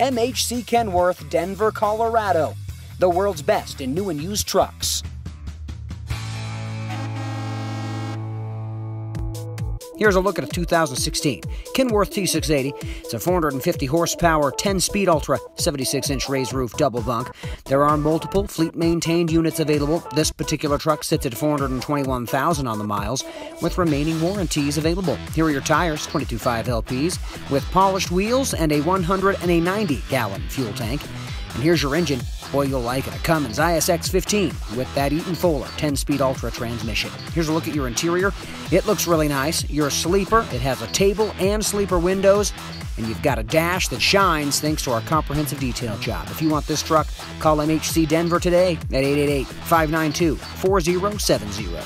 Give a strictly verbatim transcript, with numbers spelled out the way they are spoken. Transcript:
M H C Kenworth, Denver, Colorado. The world's best in new and used trucks. Here's a look at a two thousand sixteen Kenworth T six eighty. It's a four hundred fifty horsepower, ten speed Ultra, seventy-six inch raised roof double bunk. There are multiple fleet-maintained units available. This particular truck sits at four hundred twenty-one thousand on the miles, with remaining warranties available. Here are your tires, twenty-two point five L Ps, with polished wheels and a one hundred ninety gallon fuel tank. And here's your engine. Boy, you'll like it. A Cummins I S X fifteen with that Eaton Fuller ten speed Ultra transmission. Here's a look at your interior. It looks really nice. You're a sleeper. It has a table and sleeper windows. And you've got a dash that shines thanks to our comprehensive detail job. If you want this truck, call M H C Denver today at eight eight eight, five nine two, four zero seven zero.